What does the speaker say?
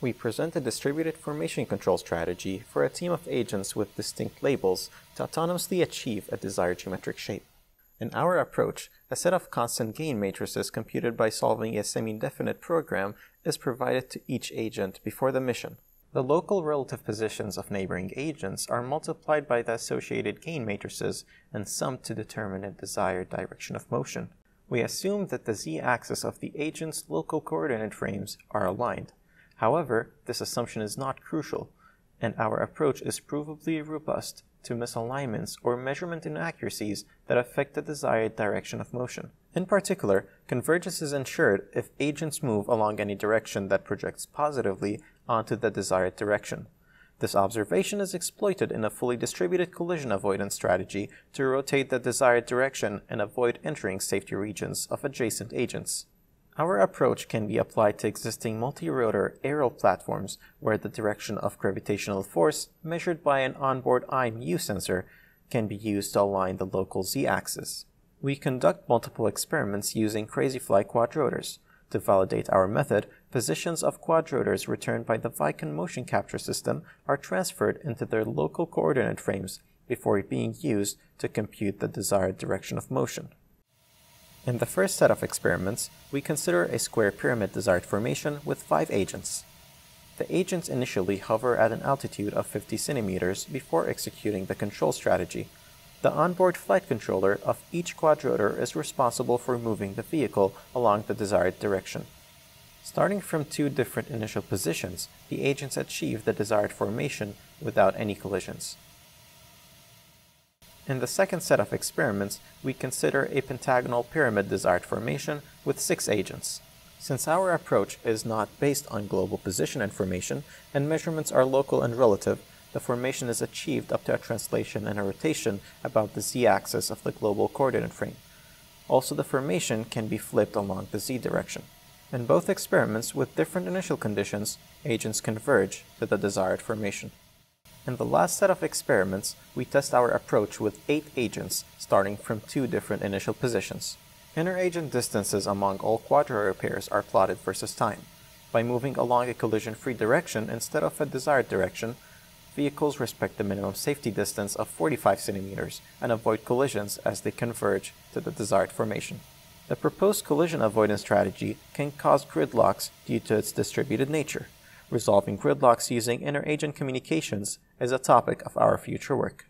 We present a distributed formation control strategy for a team of agents with distinct labels to autonomously achieve a desired geometric shape. In our approach, a set of constant gain matrices computed by solving a semi-definite program is provided to each agent before the mission. The local relative positions of neighboring agents are multiplied by the associated gain matrices and summed to determine a desired direction of motion. We assume that the z-axis of the agent's local coordinate frames are aligned. However, this assumption is not crucial, and our approach is provably robust to misalignments or measurement inaccuracies that affect the desired direction of motion. In particular, convergence is ensured if agents move along any direction that projects positively onto the desired direction. This observation is exploited in a fully distributed collision avoidance strategy to rotate the desired direction and avoid entering safety regions of adjacent agents. Our approach can be applied to existing multi-rotor aerial platforms where the direction of gravitational force measured by an onboard IMU sensor can be used to align the local z-axis. We conduct multiple experiments using Crazyflie quadrotors. To validate our method, positions of quadrotors returned by the Vicon motion capture system are transferred into their local coordinate frames before being used to compute the desired direction of motion. In the first set of experiments, we consider a square pyramid desired formation with 5 agents. The agents initially hover at an altitude of 50 centimeters before executing the control strategy. The onboard flight controller of each quadrotor is responsible for moving the vehicle along the desired direction. Starting from 2 different initial positions, the agents achieve the desired formation without any collisions. In the second set of experiments, we consider a pentagonal pyramid desired formation with 6 agents. Since our approach is not based on global position information, and measurements are local and relative, the formation is achieved up to a translation and a rotation about the z-axis of the global coordinate frame. Also, the formation can be flipped along the z-direction. In both experiments, with different initial conditions, agents converge to the desired formation. In the last set of experiments, we test our approach with 8 agents, starting from 2 different initial positions. Interagent distances among all quadrotor pairs are plotted versus time. By moving along a collision-free direction instead of a desired direction, vehicles respect the minimum safety distance of 45 centimeters and avoid collisions as they converge to the desired formation. The proposed collision avoidance strategy can cause gridlocks due to its distributed nature. Resolving gridlocks using interagent communications is a topic of our future work.